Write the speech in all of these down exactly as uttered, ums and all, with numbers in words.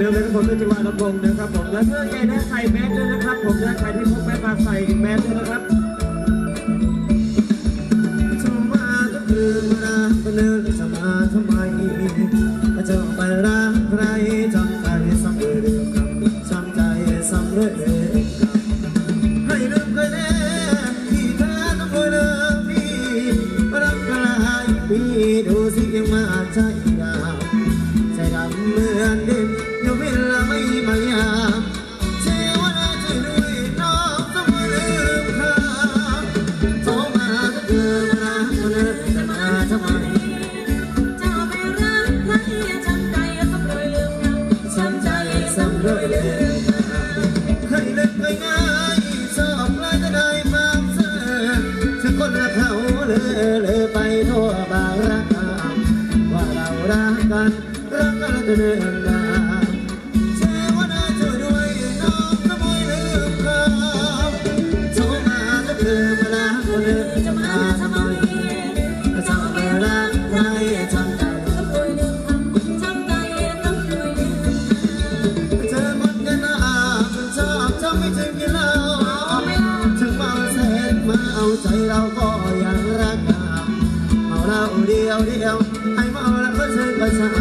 เร็วเลยครับผมด้วยจิวาลำวงนะครับผมและเพื่อใจได้ใส่แมสด้วยนะครับผมและใครที่พกแมสมาใส่แมสด้วยนะครับจะมาจะคืนมาได้ก็เนื่องจะมาทำไมจะไปรักใครจำใจสำเร็จจำใจสำเร็จให้ลืมเคยแน่ที่เธอต้องคอยเลิกพี่รักกันหลายปีดูสิยังมาใจดำใจดำเหมือนดินอยู่เวลาไม่มายามเทวดาจะด้วยน้องต้องคอยลืมเธอโทรมาจะเกิดมามาเลิกจะมาทำไมเชื่อว่าน่าจะด้วยน้องจะไม่ลืมเขาโทรมาจะเธอมาแล้วคนอื่นจะมาทำไมจะมารักใครทำใจต้องรวยลืมทำใจต้องรวยลืมเธอหมดเงินอาจนชอบชอบไม่ถึงกินเหล้าถึงเมาแสนมาเอาใจเราก็ยังรักกันเมาเหล้าเดียวเดียวให้เมาแล้วก็เชิญกระเช้า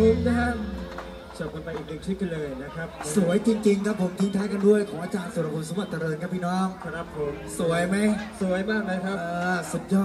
ผมนะครับจบกันไปอีกหนึ่งคลิปกันเลยนะครับสวยจริงๆครับผมทิ้งท้ายกันด้วยของอาจารย์สุรพล สมบัติเจริญครับพี่น้องครับผมสวยไหมสวยมากนะครับสุดยอด